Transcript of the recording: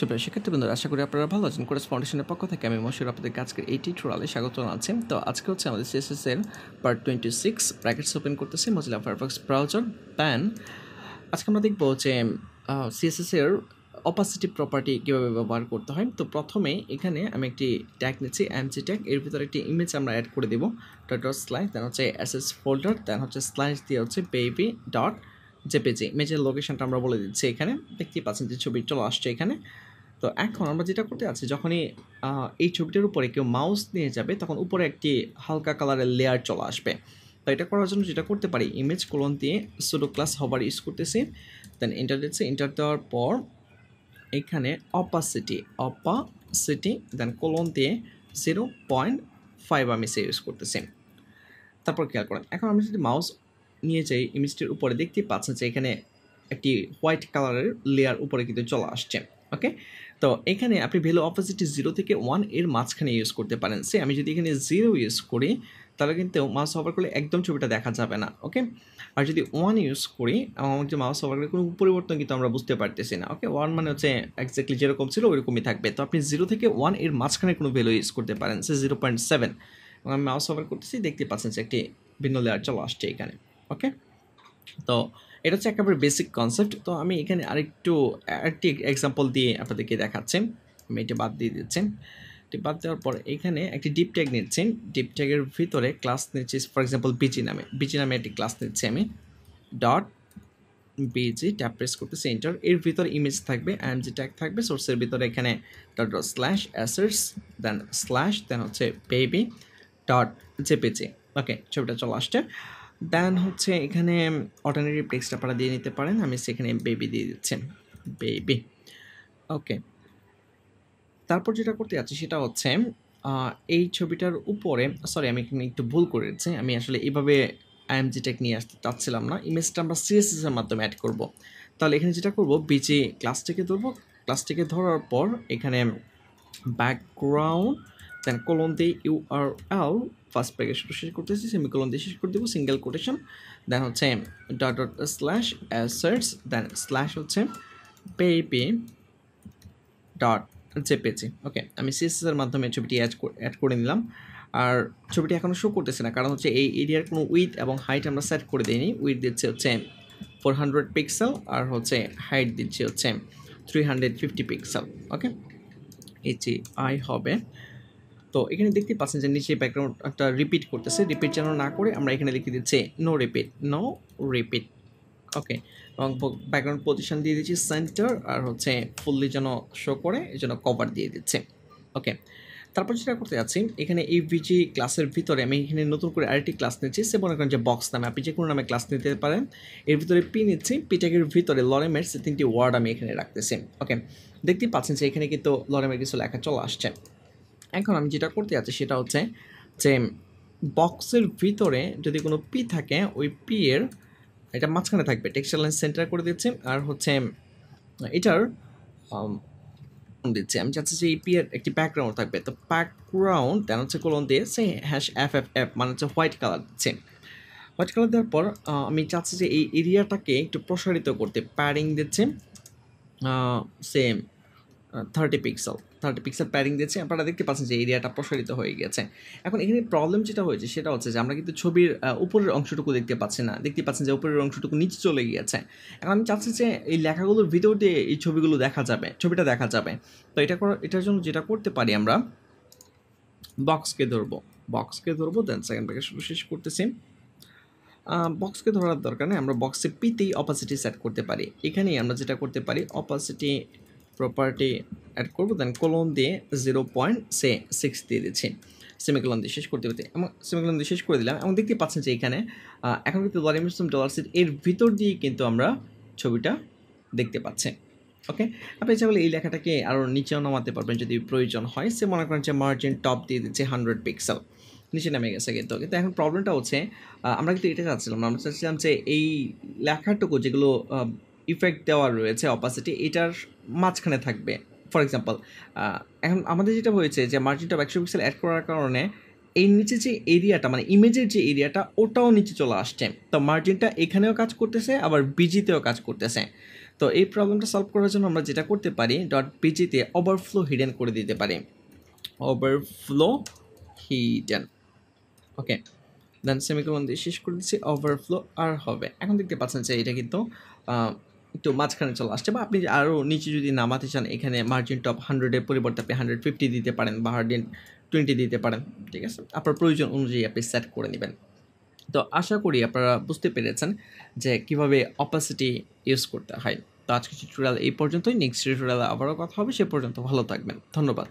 সুপ্রিয় শিক্ষার্থী বন্ধুরা, আশা করি আপনারা ভালো আছেন। কোর্স ফাউন্ডেশনের পক্ষ থেকে আমি মশিউর আপনাদের আজকের এই টিউটোরিয়ালে স্বাগত জানাচ্ছি। তো আজকে হচ্ছে আমাদের CSS এর পার্ট 26, ব্র্যাকেটস ওপেন করতেছি মজিলা ফায়ারফক্স ব্রাউজার প্যান। আজকে আমরা দেখব যে CSS এর অপাসিটি প্রপার্টি কীভাবে ব্যবহার করতে হয়। তো প্রথমে এখানে আমি একটি ট্যাগ নিচ্ছি এমজি ট্যাগ, এর ভিতরে একটি ইমেজ আমরা অ্যাড করে দেবো ডট স্লাইস, দেন হচ্ছে এসএস ফোল্ডার, দেন হচ্ছে স্লাইস দিয়ে হচ্ছে বেবি ডট জেপিজি। ইমেজের লোকেশনটা আমরা বলে দিচ্ছি, এখানে দেখতেই পাচ্ছেন যে ছবি চলে আসছে এখানে। তো এখন আমরা যেটা করতে আছি, যখনই এই ছবিটার উপরে কেউ মাউস নিয়ে যাবে তখন উপরে একটি হালকা কালারের লেয়ার চলে আসবে। তো এটা করার জন্য যেটা করতে পারি, ইমেজ কোলন দিয়ে সুডো ক্লাস হোভার ইউজ করতেছি, দেন এন্টার দিচ্ছি। এন্টার দেওয়ার পর এখানে অপাসিটি দেন কোলন দিয়ে 0.5 আমি সে ইউজ করতেছি। তারপর খেয়াল করেন, এখন আমি যদি মাউস নিয়ে যাই ইমেজটির উপরে, দেখতে পাচ্ছেন যে এখানে একটি হোয়াইট কালারের লেয়ার উপরে কিন্তু চলে আসছে। ওকে, তো এখানে আপনি ভ্যালু অপাসিটি 0 থেকে 1 এর মাঝখানে ইউজ করতে পারেন। সে আমি যদি এখানে 0 ইউজ করি তাহলে কিন্তু মাউস ওভার করলে একদম ছবিটা দেখা যাবে না। ওকে, আর যদি 1 ইউজ করি, আমার যে মাউস ওভার করলে কোনো পরিবর্তন কিন্তু আমরা বুঝতে পারতেছি না। ওকে, 1 মানে হচ্ছে এক্স্যাক্টলি যেরকম ছিল ওইরকমই থাকবে। তো আপনি 0 থেকে 1 এর মাঝখানে কোনো ভ্যালু ইউজ করতে পারেন, সে 0.7। আমি মাউস ওভার করতেছি, দেখতে পাচ্ছেন যে একটি ভিন্ন লেয়ার চলে আসছে এখানে। ওকে, তো এটা হচ্ছে একেবারে বেসিক কনসেপ্ট। তো আমি এখানে আরেকটি এক্সাম্পল দিয়ে আপনাদেরকে দেখাচ্ছি। আমি এটা বাদ দিয়ে দিচ্ছি। এটি বাদ দেওয়ার পর এখানে একটি ডিপ ট্যাগ নিচ্ছি, ডিপ ট্যাগের ভিতরে ক্লাস নিচ্ছি ফর এক্সাম্পল বিজি নামে একটি ক্লাস নিচ্ছি আমি ডট বিজি, ট্যাপ প্রেস করতেছি এন্টার। এর ভিতরে ইমেজ থাকবে, এমজি ট্যাগ থাকবে, সোর্সের ভিতরে এখানে dot slash assets then slash then হচ্ছে বেবি ডট জেপিজি। ওকে, ছবিটা চলে আসছে। দেন হচ্ছে এখানে অল্টারনেটিভ টেক্সট আপনারা দিয়ে নিতে পারেন, আমি সেখানে বেবি দিয়ে দিচ্ছি বেবি। ওকে, তারপর যেটা করতে যাচ্ছি সেটা হচ্ছে এই ছবিটার উপরে, সরি আমি এখানে একটু ভুল করে দিচ্ছি, আমি আসলে এইভাবে এমজি ট্যাগ নিয়ে আসতে চাচ্ছিলাম না। ইমেজটা আমরা CSS এর মাধ্যমে অ্যাড করব। তাহলে এখানে যেটা করব, বিজি ক্লাসটিকে ধরবো, ক্লাসটিকে ধরার পর এখানে ব্যাকগ্রাউন্ড দেন কোলন দিয়ে URL ফার্স্ট প্যাকেজ শেষ করতেছি, সেমিকোলন দিয়ে শেষ করে দেবো সিঙ্গেল কোটেশন, দেন হচ্ছে dot dot slash assets then slash হচ্ছে পেপি ডট জেপিজি। ওকে, আমি CSS এর মাধ্যমে ছবিটি অ্যাড করে নিলাম। আর ছবিটি এখনও শো করতেছে না, কারণ হচ্ছে এই এরিয়ার কোনো উইথ এবং হাইট আমরা সেট করে দিইনি। উইথ দিচ্ছে হচ্ছে 400 পিক্সেল, আর হচ্ছে হাইট দিচ্ছে হচ্ছে 350 পিক্সেল। ওকে, এইচি আই হবে। তো এখানে দেখতে পাচ্ছেন যে নিচে ব্যাকগ্রাউন্ডটা রিপিট করতেছে। রিপিট যেন না করে আমরা এখানে লিখে দিচ্ছি নো রিপিট। ওকে, এবং ব্যাকগ্রাউন্ড পজিশন দিয়ে দিচ্ছি সেন্টার, আর হচ্ছে ফুললি যেন শো করে এই জন্য কভার দিয়ে দিচ্ছে। ওকে, তারপর যেটা করতে যাচ্ছি, এখানে এই ভিজি ক্লাসের ভিতরে আমি এখানে নতুন করে আরেকটি ক্লাস নিচ্ছি, সে মনে করেন যে বক্স নামে, আপনি যে কোনো নামে ক্লাস নিতে পারেন। এর ভিতরে পি নিচ্ছি, পিটাকের ভিতরে লরেমেটস 3টি ওয়ার্ড আমি এখানে রাখতেছি। ওকে, দেখতে পাচ্ছেন যে এখানে কিন্তু লরেমের কিছু লেখা চলে আসছে। এখন আমি যেটা করতে যাচ্ছি সেটা হচ্ছে যে বক্সের ভিতরে যদি কোনো পি থাকে, ওই পি এর এটা মাঝখানে থাকবে, টেক্সচার লাইন সেন্টার করে দিচ্ছি, আর হচ্ছে এটার দিচ্ছি আমি চাচ্ছি যে এই পি এর একটি ব্যাকগ্রাউন্ড থাকবে। তো ব্যাকগ্রাউন্ড দেন হচ্ছে কোলন দিয়ে সে #FFF মানে হচ্ছে হোয়াইট কালার দিচ্ছে। হোয়াইট কালার দেওয়ার পর আমি চাচ্ছি যে এই এরিয়াটাকে একটু প্রসারিত করতে, প্যাডিং দিচ্ছে সেম 30 পিক্সেল প্যাডিং দিচ্ছে। আপনারা দেখতে পাচ্ছেন যে এরিয়াটা প্রসারিত হয়ে গেছে। এখন এখানে প্রবলেম যেটা হয়েছে সেটা হচ্ছে যে আমরা কিন্তু ছবির উপরের অংশটুকু দেখতে পাচ্ছি না, দেখতে পাচ্ছেন যে উপরের অংশটুকু নিচে চলে গিয়েছে। এখন আমি চাচ্ছি যে এই লেখাগুলোর ভিতর দিয়ে এই ছবিগুলো দেখা যাবে, ছবিটা দেখা যাবে। তো এটার জন্য যেটা করতে পারি, আমরা বক্সকে ধরবো দেন সেকেন্ড প্যাকেজ শেষ করতেছি। বক্সকে ধরার দরকার নেই, আমরা বক্সে পিতেই অপাসিটি সেট করতে পারি। এখানেই আমরা যেটা করতে পারি, অপাসিটি প্রপার্টি অ্যাড করবো, দেন কোলন দিয়ে 0.6 দিয়ে দিচ্ছি, সেমিকোলন দিয়ে শেষ করতে পারি এবং সেমিকোলন দিয়ে শেষ করে দিলাম। এবং দেখতে পাচ্ছেন যে এখানে এখন কিন্তু $$set এর ভিতর দিয়ে কিন্তু আমরা ছবিটা দেখতে পাচ্ছি। ওকে, আপনি চাইলে এই লেখাটাকে আরও নিচেও নামাতে পারবেন যদি প্রয়োজন হয়। সে মনে করেন যে মার্জিন টপ দিয়ে দিচ্ছে 100 পিক্সেল, নিচে নামে গেছে কিন্তু। কিন্তু এখন প্রবলেমটা হচ্ছে আমরা কিন্তু এটা চাচ্ছিলাম, আমরা চাচ্ছিলাম যে এই লেখাটুকু যেগুলো ইফেক্ট দেওয়া রয়েছে অপাসিটি, এটার মাঝখানে থাকবে ফর এক্সাম্পল। এখন আমাদের যেটা হয়েছে যে মার্জিনটা 100 পিক্সেল অ্যাড করার কারণে এই নিচে যে এরিয়াটা মানে ইমেজের যে এরিয়াটা ওটাও নিচে চলে আসছে। তো মার্জিনটা এখানেও কাজ করতেছে, আবার বিজিতেও কাজ করতেছে। তো এই প্রবলেমটা সলভ করার জন্য আমরা যেটা করতে পারি ডট পিজি তে ওভারফ্লো হিডেন করে দিতে পারি overflow hidden okay then semicolon দিয়ে শেষ করে দিছি ওভারফ্লো আর হবে এখন দেখতে পাচ্ছেন যে এটা কিন্তু একটু মাঝখানে চলে আসছে বা আপনি আরো নিচে যদি নামাতে চান এখানে মার্জিন টপ 100 এর পরিবর্তে আপনি 150 দিতে পারেন বা 120 দিতে পারেন ঠিক আছে আপনার প্রয়োজন অনুযায়ী আপনি সেট করে নেবেন তো আশা করি আপনারা বুঝতে পেরেছেন যে কিভাবে opacity ইউজ করতে হয় তো আজকের টিউটোরিয়াল এই পর্যন্তই নেক্সট টিউটোরিয়ালে আবারো কথা হবে সে পর্যন্ত ভালো থাকবেন ধন্যবাদ